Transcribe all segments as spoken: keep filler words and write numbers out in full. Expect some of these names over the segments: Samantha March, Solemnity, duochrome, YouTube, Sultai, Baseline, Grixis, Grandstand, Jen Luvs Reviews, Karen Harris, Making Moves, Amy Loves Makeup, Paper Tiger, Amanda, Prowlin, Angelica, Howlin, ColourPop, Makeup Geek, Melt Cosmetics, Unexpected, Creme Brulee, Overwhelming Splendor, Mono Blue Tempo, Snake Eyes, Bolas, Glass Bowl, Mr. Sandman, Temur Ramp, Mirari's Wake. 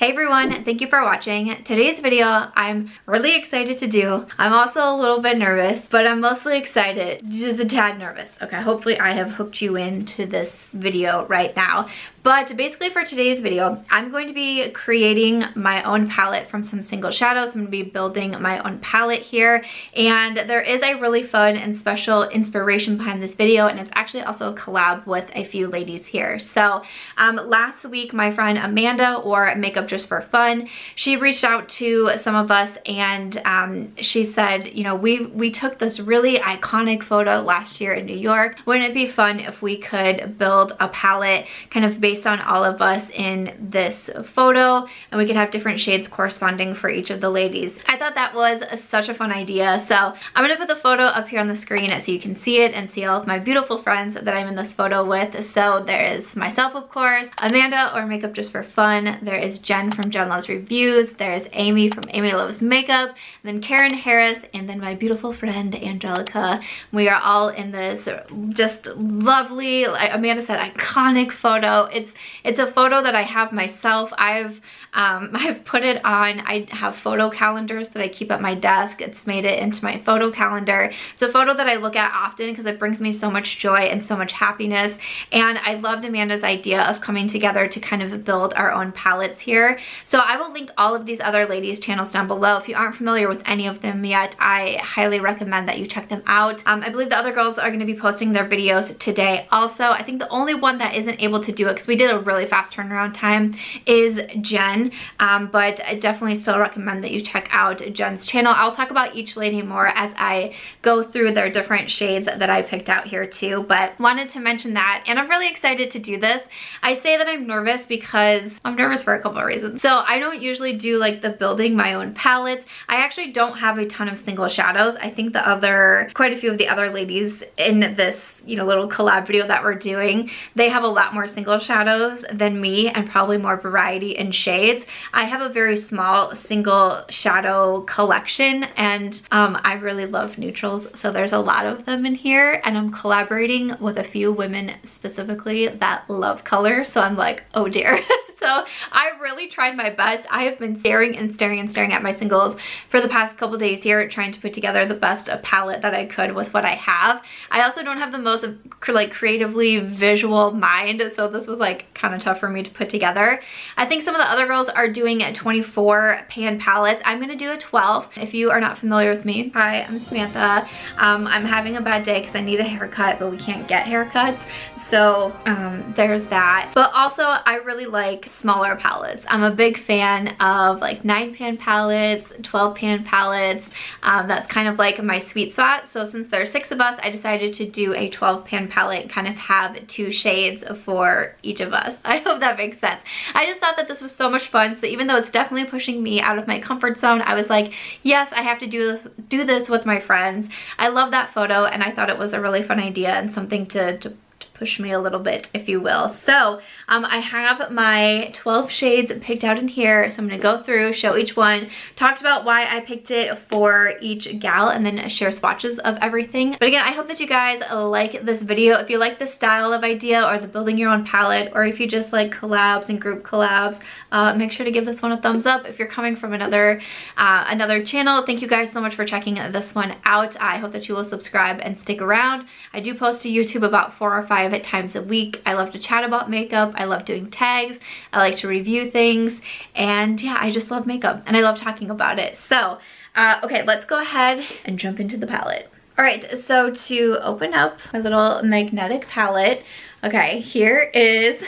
Hey everyone, thank you for watching. Today's video I'm really excited to do. I'm also a little bit nervous, but I'm mostly excited, just a tad nervous. Okay, hopefully I have hooked you into this video right now. But basically for today's video, I'm going to be creating my own palette from some single shadows. I'm gonna be building my own palette here. And there is a really fun and special inspiration behind this video, and it's actually also a collab with a few ladies here. So um, last week, my friend Amanda, or Makeup Just for Fun, she reached out to some of us, and um, she said, you know, we we took this really iconic photo last year in New York. Wouldn't it be fun if we could build a palette kind of based on all of us in this photo, and we could have different shades corresponding for each of the ladies? I thought that was such a fun idea, so I'm gonna put the photo up here on the screen so you can see it and see all of my beautiful friends that I'm in this photo with. So there is myself, of course, Amanda, or Makeup Just for Fun. There is Jen from Jen Loves Reviews, there's Amy from Amy Loves Makeup, then Karen Harris, and then my beautiful friend Angelica. We are all in this just lovely, like Amanda said, iconic photo. It's it's a photo that I have myself. I've um, I've put it on. I have photo calendars that I keep at my desk. It's made it into my photo calendar. It's a photo that I look at often because it brings me so much joy and so much happiness. And I loved Amanda's idea of coming together to kind of build our own palettes here. So I will link all of these other ladies' channels down below. If you aren't familiar with any of them yet, I highly recommend that you check them out. Um, I believe the other girls are gonna be posting their videos today also. I think the only one that isn't able to do it, because we did a really fast turnaround time, is Jen, um, but I definitely still recommend that you check out Jen's channel. I'll talk about each lady more as I go through their different shades that I picked out here too, but wanted to mention that, and I'm really excited to do this. I say that I'm nervous because I'm nervous for a couple of reasons. So I don't usually do like the building my own palettes. I actually don't have a ton of single shadows. I think the other, quite a few of the other ladies in this, you know, little collab video that we're doing, they have a lot more single shadows than me, and probably more variety in shades. I have a very small single shadow collection, and um, I really love neutrals. So there's a lot of them in here, and I'm collaborating with a few women specifically that love color. So I'm like, oh dear. So I really tried my best. I have been staring and staring and staring at my singles for the past couple days here, trying to put together the best palette that I could with what I have. I also don't have the most like creatively visual mind, so this was like kind of tough for me to put together. I think some of the other girls are doing twenty-four pan palettes. I'm gonna do a twelve. If you are not familiar with me, hi, I'm Samantha. Um, I'm having a bad day because I need a haircut, but we can't get haircuts. So um, there's that. But also I really like smaller palettes. I'm a big fan of like nine pan palettes, twelve pan palettes. Um, that's kind of like my sweet spot. So since there are six of us, I decided to do a twelve pan palette, kind of have two shades for each of us. I hope that makes sense. I just thought that this was so much fun. So even though it's definitely pushing me out of my comfort zone, I was like, yes, I have to do this, do this with my friends. I love that photo, and I thought it was a really fun idea and something to, to push me a little bit, if you will. So um, I have my twelve shades picked out in here. So I'm gonna go through, show each one, talked about why I picked it for each gal, and then share swatches of everything. But again, I hope that you guys like this video. If you like the style of idea, or the building your own palette, or if you just like collabs and group collabs, uh, make sure to give this one a thumbs up. If you're coming from another, uh, another channel, thank you guys so much for checking this one out. I hope that you will subscribe and stick around. I do post to YouTube about four or five times a week. I love to chat about makeup. I love doing tags. I like to review things. And yeah, I just love makeup, and I love talking about it. So, uh, okay, let's go ahead and jump into the palette. All right, so to open up my little magnetic palette, okay, here is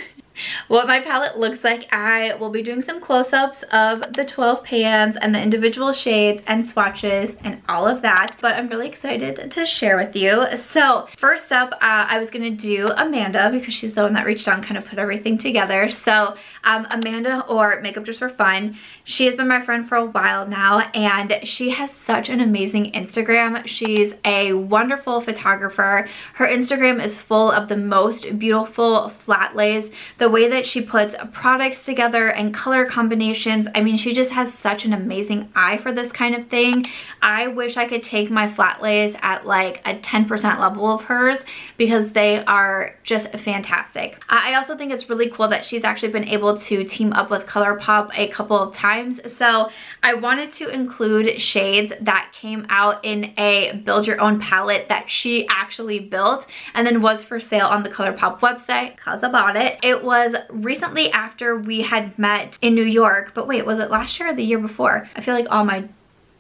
what my palette looks like. I will be doing some close-ups of the twelve pans and the individual shades and swatches and all of that, but I'm really excited to share with you. So first up, uh, I was gonna do Amanda, because she's the one that reached out and kind of put everything together. So um, Amanda, or Makeup Just for Fun, she has been my friend for a while now, and she has such an amazing Instagram. She's a wonderful photographer. Her Instagram is full of the most beautiful flat lays the way that she puts products together and color combinations. I mean, she just has such an amazing eye for this kind of thing. I wish I could take my flat lays at like a ten percent level of hers because they are just fantastic. I also think it's really cool that she's actually been able to team up with ColourPop a couple of times. So I wanted to include shades that came out in a build your own palette that she actually built and then was for sale on the ColourPop website because I bought it. It was recently after we had met in New York, but wait, was it last year or the year before? I feel like all my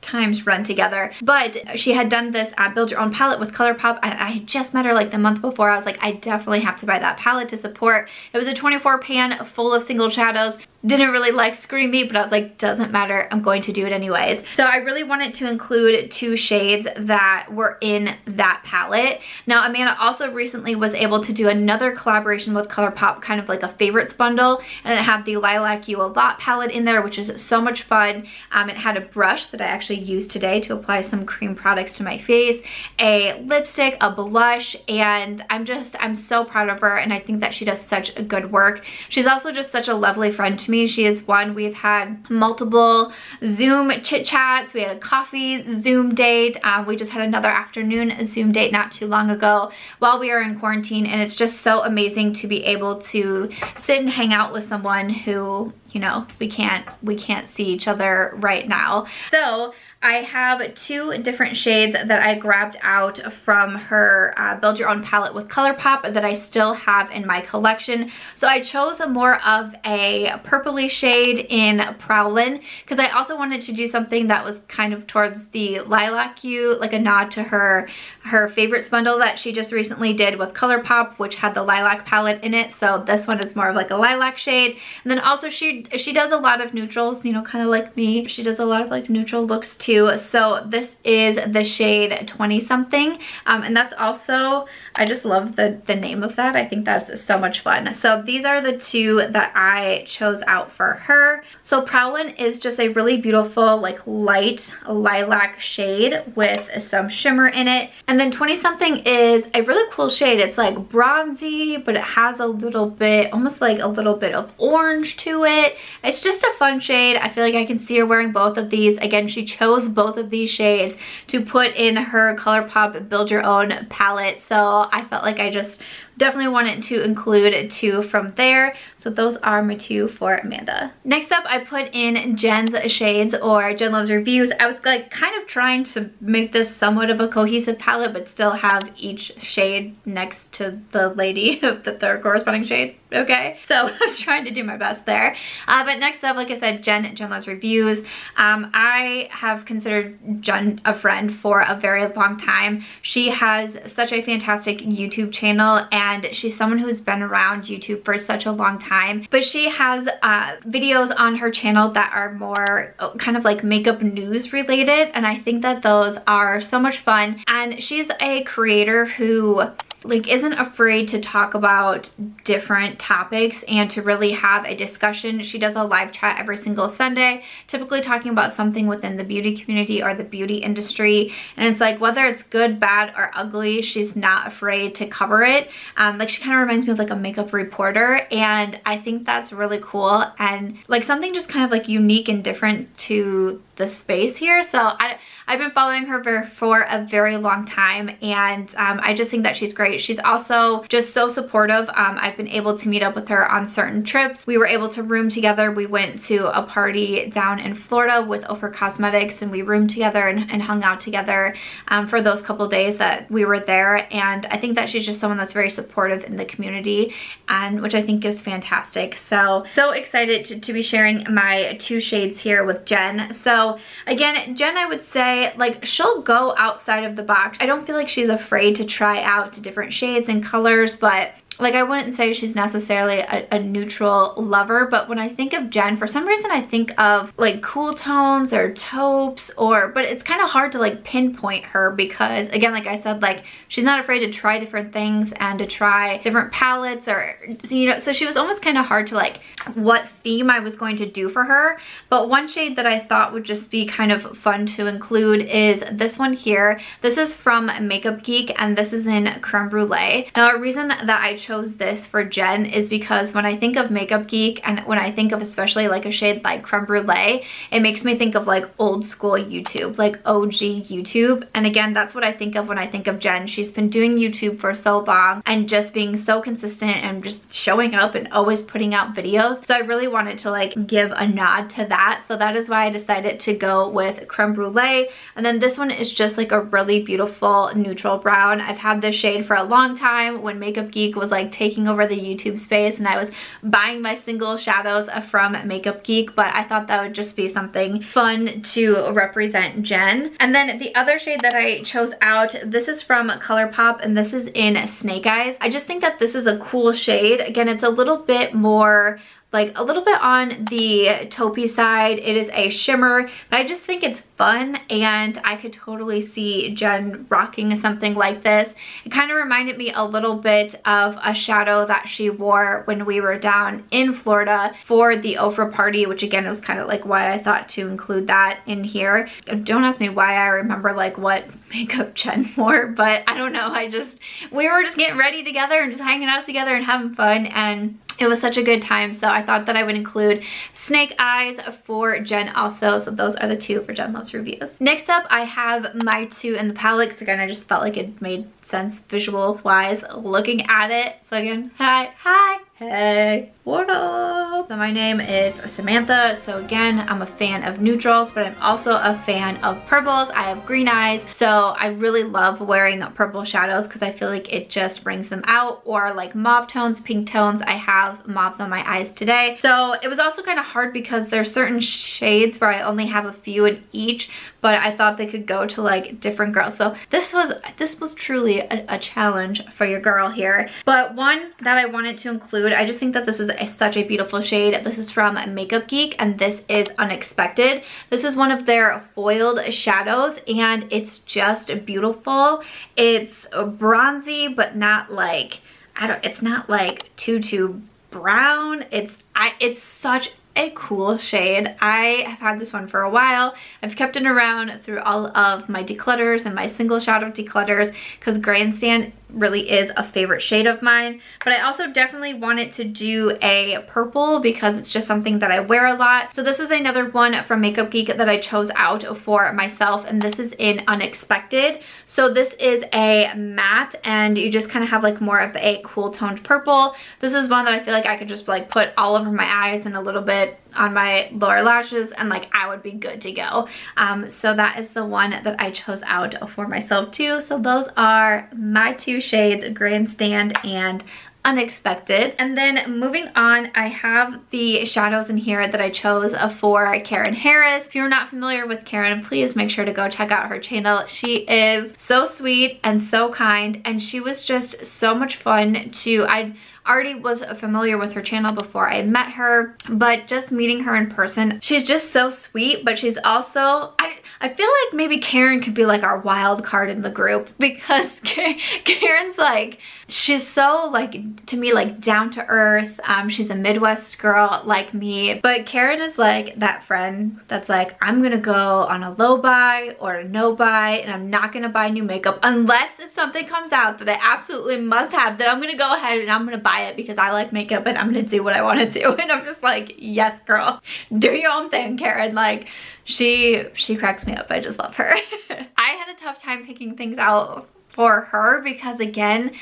times run together, but she had done this uh, build your own palette with ColourPop and I had just met her like the month before. I was like, I definitely have to buy that palette to support. It was a twenty-four pan full of single shadows. Didn't really like Screamy, but I was like, doesn't matter, I'm going to do it anyways. So I really wanted to include two shades that were in that palette. Now Amanda also recently was able to do another collaboration with ColourPop, kind of like a favorites bundle, and it had the Lilac You A Lot palette in there, which is so much fun. Um, it had a brush that I actually used today to apply some cream products to my face, a lipstick, a blush, and I'm just, I'm so proud of her and I think that she does such good work. She's also just such a lovely friend to me. She is one. We've had multiple Zoom chit chats. We had a coffee Zoom date. Um, we just had another afternoon Zoom date not too long ago while we are in quarantine, and it's just so amazing to be able to sit and hang out with someone who, you know, we can't we can't see each other right now. So I have two different shades that I grabbed out from her uh, build your own palette with ColourPop that I still have in my collection. So I chose a more of a purpley shade in Prowlin because I also wanted to do something that was kind of towards the Lilac You, like a nod to her her favorites bundle that she just recently did with ColourPop, which had the lilac palette in it. So this one is more of like a lilac shade, and then also she she does a lot of neutrals, you know, kind of like me. She does a lot of like neutral looks too. So this is the shade twenty something, um, and that's also, I just love the the name of that. I think that's so much fun. So these are the two that I chose out for her. So Prowlin is just a really beautiful like light lilac shade with some shimmer in it, and then twenty something is a really cool shade. It's like bronzy, but it has a little bit, almost like a little bit of orange to it. It's just a fun shade. I feel like I can see her wearing both of these. Again, she chose both of these shades to put in her ColourPop build your own palette, so I felt like I just definitely wanted to include two from there. So those are my two for Amanda. Next up, I put in Jen's shades, or Jen Loves Reviews. I was like kind of trying to make this somewhat of a cohesive palette but still have each shade next to the lady of the third corresponding shade. Okay, so I was trying to do my best there. Uh, but next up, like I said, Jen, Jen Loves Reviews. Um, I have considered Jen a friend for a very long time. She has such a fantastic YouTube channel, and she's someone who's been around YouTube for such a long time. But she has uh, videos on her channel that are more kind of like makeup news related, and I think that those are so much fun. And she's a creator who like isn't afraid to talk about different topics and to really have a discussion. She does a live chat every single Sunday, typically talking about something within the beauty community or the beauty industry, and it's like whether it's good, bad, or ugly, she's not afraid to cover it. Um, like she kind of reminds me of like a makeup reporter, and I think that's really cool and like something just kind of like unique and different to the space here. So I, I've been following her for a very long time, and um, I just think that she's great. She's also just so supportive. Um, I've been able to meet up with her on certain trips. We were able to room together. We went to a party down in Florida with Ofra Cosmetics, and we roomed together and, and hung out together um, for those couple days that we were there. And I think that she's just someone that's very supportive in the community, and which I think is fantastic. So, so excited to, to be sharing my two shades here with Jen. So again, Jen, I would say like she'll go outside of the box. I don't feel like she's afraid to try out different different shades and colors, but like I wouldn't say she's necessarily a, a neutral lover. But when I think of Jen, for some reason I think of like cool tones or taupes, or but it's kind of hard to like pinpoint her because again, like I said, like she's not afraid to try different things and to try different palettes, or you know, so she was almost kind of hard to like what theme I was going to do for her. But one shade that I thought would just be kind of fun to include is this one here. This is from Makeup Geek, and this is in Creme Brulee. Now a reason that I chose this for Jen is because when I think of Makeup Geek, and when I think of especially like a shade like Creme Brulee, it makes me think of like old school YouTube, like O G YouTube. And again, that's what I think of when I think of Jen. She's been doing YouTube for so long and just being so consistent and just showing up and always putting out videos. So I really wanted to like give a nod to that. So that is why I decided to go with Creme Brulee. And then this one is just like a really beautiful neutral brown. I've had this shade for a long time when Makeup Geek was like taking over the YouTube space and I was buying my single shadows from Makeup Geek, but I thought that would just be something fun to represent Jen. And then the other shade that I chose out, this is from ColourPop and this is in Snake Eyes. I just think that this is a cool shade. Again, it's a little bit more like a little bit on the taupey side. It is a shimmer, but I just think it's fun and I could totally see Jen rocking something like this. It kind of reminded me a little bit of a shadow that she wore when we were down in Florida for the Ofra party, which again, it was kind of like why I thought to include that in here. Don't ask me why I remember like what makeup Jen wore, but I don't know. I just, we were just getting ready together and just hanging out together and having fun, and it was such a good time, so I thought that I would include Snake Eyes for Jen also. So those are the two for Jen Loves Reviews. Next up, I have my two in the palette, because again, I just felt like it made sense visual wise looking at it. So again, hi, hi. Hey, what up? So my name is Samantha. So again, I'm a fan of neutrals, but I'm also a fan of purples. I have green eyes, so I really love wearing purple shadows because I feel like it just brings them out, or like mauve tones, pink tones. I have mauves on my eyes today. So it was also kind of hard because there's certain shades where I only have a few in each, but I thought they could go to like different girls. So this was, this was truly a, a challenge for your girl here. But one that I wanted to include, I just think that this is a, such a beautiful shade. This is from Makeup Geek and this is Unexpected. This is one of their foiled shadows and it's just beautiful. It's bronzy, but not like, I don't, it's not like too, too brown. It's, I, it's such a cool shade. I have had this one for a while. I've kept it around through all of my declutters and my single shadow declutters because Grandstand really is a favorite shade of mine. But I also definitely wanted to do a purple because it's just something that I wear a lot. So this is another one from Makeup Geek that I chose out for myself, and this is in Unexpected. So this is a matte and you just kind of have like more of a cool toned purple. This is one that I feel like I could just like put all over my eyes and a little bit on my lower lashes and like I would be good to go. Um, so that is the one that I chose out for myself too. So those are my two shades, Grandstand and Unexpected. And then moving on, I have the shadows in here that I chose for Karen Harris. If you're not familiar with Karen, please make sure to go check out her channel. She is so sweet and so kind, and she was just so much fun to, I already was familiar with her channel before I met her, but just meeting her in person, she's just so sweet, but she's also, I, I feel like maybe Karen could be like our wild card in the group because Karen's like, she's so like, to me, like down to earth. Um, she's a Midwest girl like me, but Karen is like that friend that's like, I'm going to go on a low buy or a no buy and I'm not going to buy new makeup unless something comes out that I absolutely must have, that I'm going to go ahead and I'm going to buy it because I like makeup and I'm gonna do what I want to do. And I'm just like, yes girl, do your own thing, Karen. Like she she cracks me up. I just love her. I had a tough time picking things out for her because again,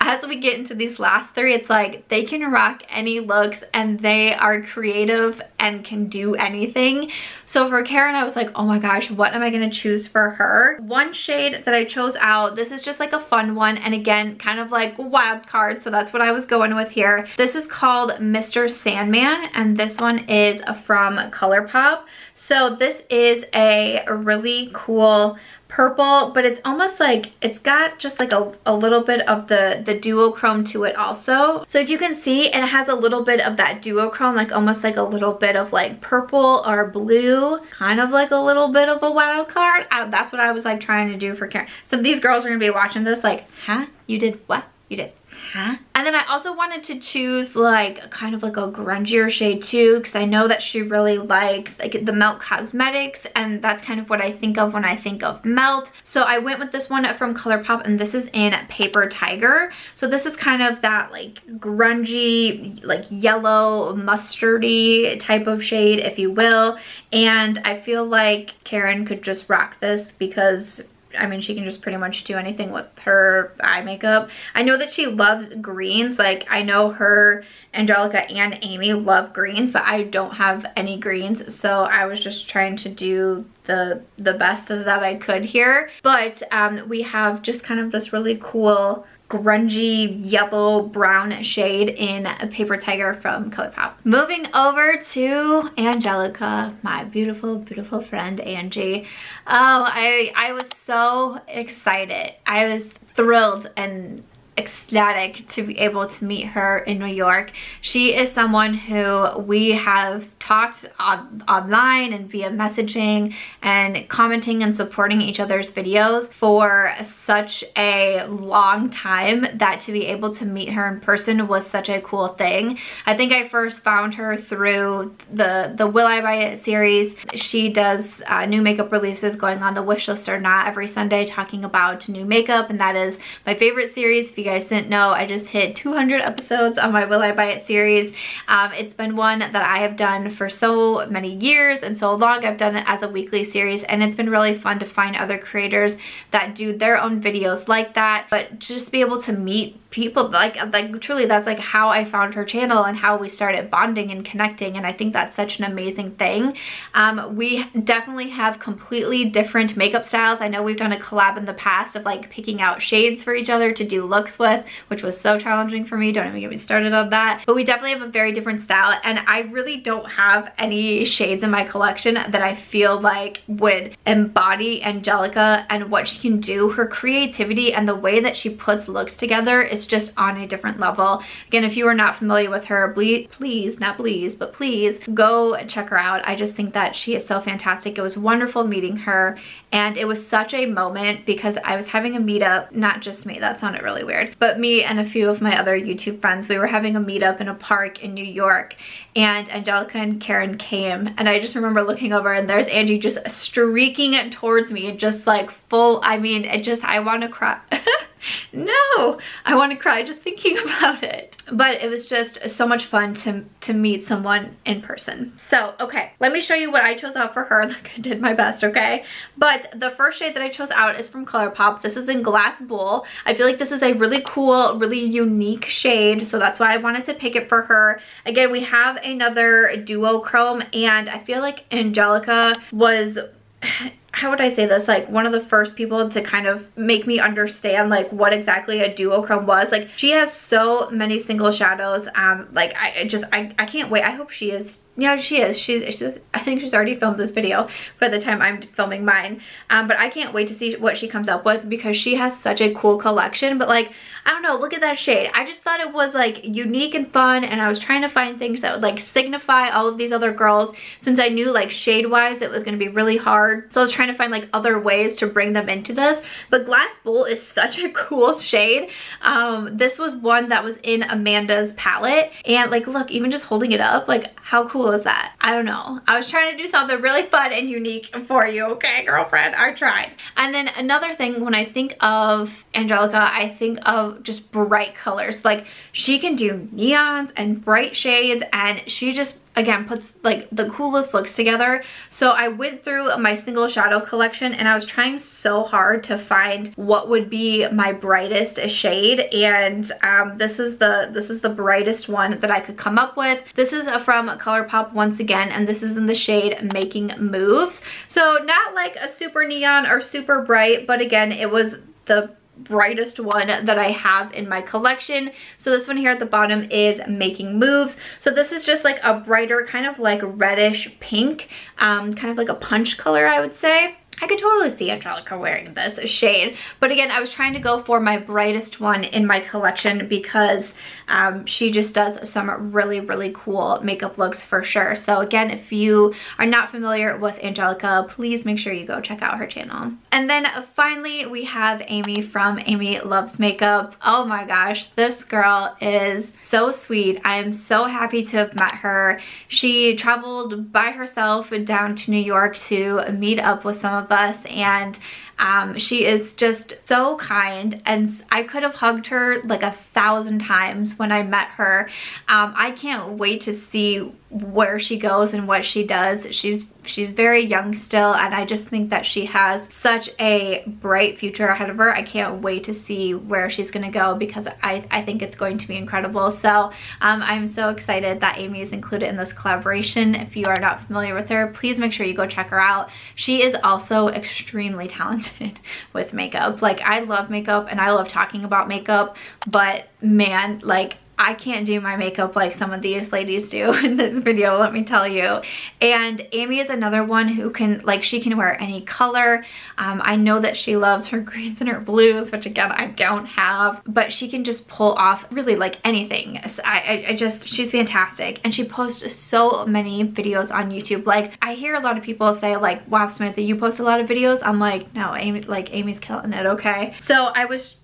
as we get into these last three, it's like they can rock any looks and they are creative and can do anything. So for Karen, I was like, oh my gosh, what am I gonna choose for her? One shade that I chose out, this is just like a fun one and again, kind of like wild card, so that's what I was going with here. This is called Mister Sandman and this one is from ColourPop. So this is a really cool purple, but it's almost like it's got just like a, a little bit of the the duochrome to it also. So if you can see, it has a little bit of that duochrome, like almost like a little bit of like purple or blue, kind of like a little bit of a wild card. I, that's what I was like trying to do for Karen. So these girls are gonna be watching this like, huh, you did what? You did Huh? And then I also wanted to choose like kind of like a grungier shade too, because I know that she really likes like the Melt Cosmetics, and that's kind of what I think of when I think of Melt. So I went with this one from ColourPop, and this is in Paper Tiger. So this is kind of that like grungy, like yellow, mustardy type of shade, if you will. And I feel like Karen could just rock this because I mean, she can just pretty much do anything with her eye makeup. I know that she loves greens. Like, I know her, Angelica, and Amy love greens, but I don't have any greens. So I was just trying to do the the best of that I could here. But um, we have just kind of this really cool grungy yellow brown shade in Paper Tiger from ColourPop. Moving over to Angelica, my beautiful, beautiful friend Angie. Oh, I, I was so excited. I was thrilled and ecstatic to be able to meet her in New York. She is someone who we have talked on, online and via messaging and commenting and supporting each other's videos for such a long time that to be able to meet her in person was such a cool thing. I think I first found her through the, the Will I Buy It series. She does uh, new makeup releases going on the Wishlist or Not every Sunday, talking about new makeup, and that is my favorite series. If you guys didn't know, I just hit two hundred episodes on my Will I Buy It series. Um, it's been one that I have done for so many years and so long. I've done it as a weekly series, and it's been really fun to find other creators that do their own videos like that, but just be able to meet people like like truly. That's like how I found her channel and how we started bonding and connecting, and I think that's such an amazing thing. Um, we definitely have completely different makeup styles. I know we've done a collab in the past of like picking out shades for each other to do looks with, which was so challenging for me. Don't even get me started on that. But we definitely have a very different style, and I really don't have any shades in my collection that I feel like would embody Angelica and what she can do. Her creativity and the way that she puts looks together is just on a different level. Again, if you are not familiar with her, please, please, not please, but please go check her out. I just think that she is so fantastic. It was wonderful meeting her, and it was such a moment because I was having a meetup, not just me, that sounded really weird, but me and a few of my other YouTube friends, we were having a meetup in a park in New York, and Angelica and Karen came, and I just remember looking over, and there's Angie just streaking it towards me, just like full, I mean, it just, I want to cry. No, I want to cry just thinking about it. But it was just so much fun to, to meet someone in person. So, okay, let me show you what I chose out for her. Like, I did my best, okay? But the first shade that I chose out is from ColourPop. This is in Glass Bowl. I feel like this is a really cool, really unique shade, so that's why I wanted to pick it for her. Again, we have another duochrome, and I feel like Angelica was... how would I say this? Like, one of the first people to kind of make me understand like what exactly a duochrome was. Like, she has so many single shadows. Um, like I just, I, I can't wait. I hope she is. Yeah, she is. She's, she's, I think she's already filmed this video by the time I'm filming mine. Um, but I can't wait to see what she comes up with because she has such a cool collection. But like, I don't know, look at that shade. I just thought it was like unique and fun, and I was trying to find things that would like signify all of these other girls, since I knew like shade-wise it was going to be really hard. So I was trying to find like other ways to bring them into this. But Glass Bowl is such a cool shade. Um, this was one that was in Amanda's palette. And like, look, even just holding it up, like how cool is that? I don't know. I was trying to do something really fun and unique for you, okay, girlfriend? I tried. And then another thing, when I think of Angelica, I think of just bright colors. Like, she can do neons and bright shades, and she just, again, puts like the coolest looks together. So I went through my single shadow collection, and I was trying so hard to find what would be my brightest shade, and um, this is the this is the brightest one that I could come up with. This is from ColourPop once again, and this is in the shade Making Moves. So not like a super neon or super bright, but again, it was the brightest one that I have in my collection. So this one here at the bottom is Making Moves. So this is just like a brighter kind of like reddish pink, um, kind of like a punch color, I would say. I could totally see Angelica wearing this shade. But again, I was trying to go for my brightest one in my collection because Um, she just does some really, really cool makeup looks for sure. So again, if you are not familiar with Angelica, please make sure you go check out her channel. And then finally, we have Amy from Amy Loves Makeup. Oh my gosh, this girl is so sweet. I am so happy to have met her. She traveled by herself down to New York to meet up with some of us, and Um, she is just so kind, and I could have hugged her like a thousand times when I met her. Um, I can't wait to see where she goes and what she does. She's she's very young still, and I just think that she has such a bright future ahead of her. I can't wait to see where she's gonna go, because I, I think it's going to be incredible. So um, I'm so excited that Amy is included in this collaboration. If you are not familiar with her, please make sure you go check her out. She is also extremely talented with makeup. Like, I love makeup and I love talking about makeup, but man, like, I can't do my makeup like some of these ladies do in this video, let me tell you. And Amy is another one who can, like, she can wear any color. Um, I know that she loves her greens and her blues, which again, I don't have, but she can just pull off really like anything. So I, I, I just, she's fantastic. And she posts so many videos on YouTube. Like, I hear a lot of people say like, wow, Samantha, you post a lot of videos. I'm like, no, Amy, like Amy's killing it, okay? So I was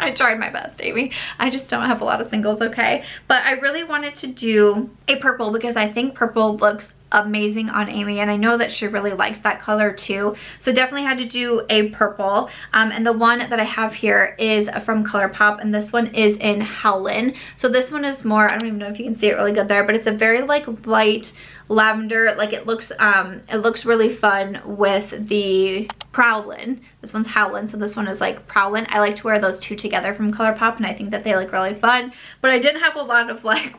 I tried my best, Amy. I just don't have a lot of singles, okay? But I really wanted to do a purple because I think purple looks amazing on Amy, and I know that she really likes that color too. So definitely had to do a purple. Um, and the one that I have here is from ColourPop, and this one is in Howlin. So this one is more, I don't even know if you can see it really good there, but it's a very like light lavender. Like, it looks, um, it looks really fun with the Prowlin. This one's Howlin, so this one is like Prowlin. I like to wear those two together from ColourPop, and I think that they look really fun. But I didn't have a lot of like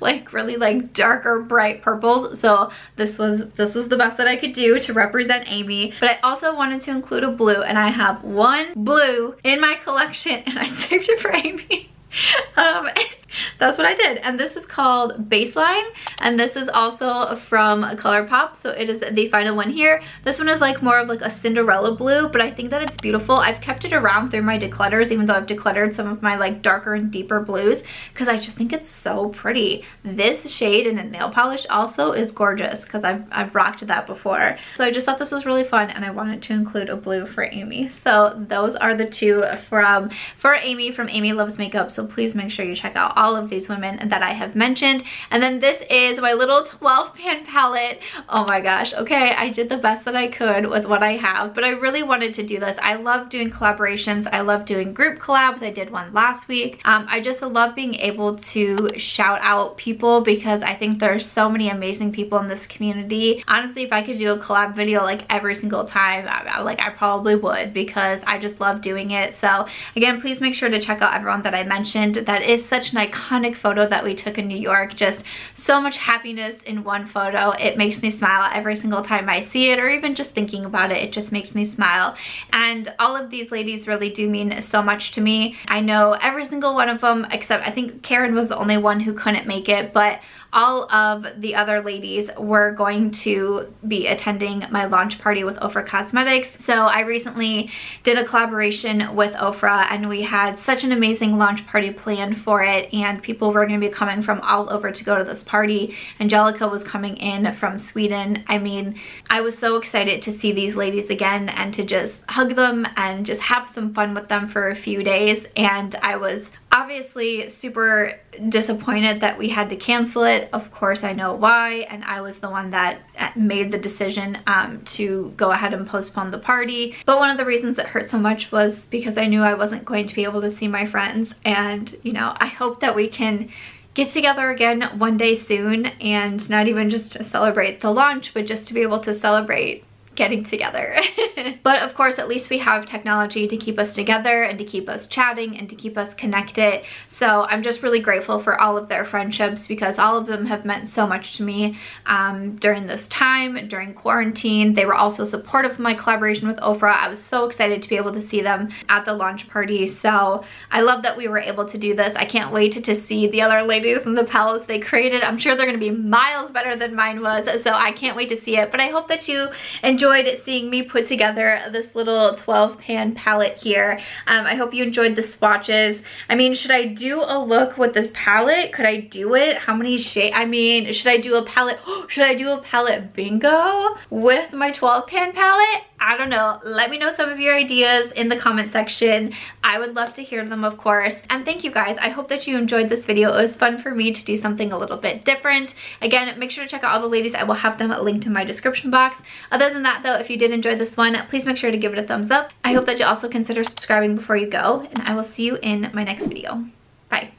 like really like darker bright purples, so this was this was the best that I could do to represent Amy. But I also wanted to include a blue, and I have one blue in my collection, and I saved it for Amy. um That's what I did, and this is called Baseline, and this is also from ColourPop, so it is the final one here. This one is like more of like a Cinderella blue, but I think that it's beautiful. I've kept it around through my declutters, even though I've decluttered some of my like darker and deeper blues, because I just think it's so pretty. This shade in a nail polish also is gorgeous, because I've, I've rocked that before. So I just thought this was really fun, and I wanted to include a blue for Amy. So those are the two from for Amy from Amy Loves Makeup, so please make sure you check out all of these women that I have mentioned. And then this is my little twelve pan palette. Oh my gosh, okay, I did the best that I could with what I have, but I really wanted to do this. I love doing collaborations. I love doing group collabs. I did one last week. Um, I just love being able to shout out people, because I think there's so many amazing people in this community. Honestly, if I could do a collab video like every single time, I, I, like I probably would, because I just love doing it. So again, please make sure to check out everyone that I mentioned. That is such an iconic photo that we took in New York. Just so much happiness in one photo. It makes me smile every single time I see it, or even just thinking about it, it just makes me smile. And all of these ladies really do mean so much to me. I know every single one of them, except I think Karen was the only one who couldn't make it, but all of the other ladies were going to be attending my launch party with Ofra Cosmetics. So I recently did a collaboration with Ofra, and we had such an amazing launch party planned for it, and people were going to be coming from all over to go to this party. Angelica was coming in from Sweden. I mean, I was so excited to see these ladies again and to just hug them and just have some fun with them for a few days. And I was obviously super disappointed that we had to cancel it. Of course, I know why, and I was the one that made the decision um, to go ahead and postpone the party. But one of the reasons it hurt so much was because I knew I wasn't going to be able to see my friends. And you know, I hope that we can get together again one day soon, and not even just to celebrate the launch, but just to be able to celebrate getting together. But of course, at least we have technology to keep us together and to keep us chatting and to keep us connected. So I'm just really grateful for all of their friendships, because all of them have meant so much to me um, during this time, during quarantine. They were also supportive of my collaboration with Ofra. I was so excited to be able to see them at the launch party. So I love that we were able to do this. I can't wait to see the other ladies in the palettes they created. I'm sure they're gonna be miles better than mine was. So I can't wait to see it, but I hope that you enjoy enjoyed seeing me put together this little twelve pan palette here. Um, I hope you enjoyed the swatches. I mean, should I do a look with this palette? Could I do it? How many shades? I mean, should I do a palette? Should I do a palette bingo with my twelve pan palette? I don't know. Let me know some of your ideas in the comment section. I would love to hear them, of course. And thank you guys. I hope that you enjoyed this video. It was fun for me to do something a little bit different. Again, make sure to check out all the ladies. I will have them linked in my description box. Other than that, though, if you did enjoy this one, please make sure to give it a thumbs up. I hope that you also consider subscribing before you go, and I will see you in my next video. Bye.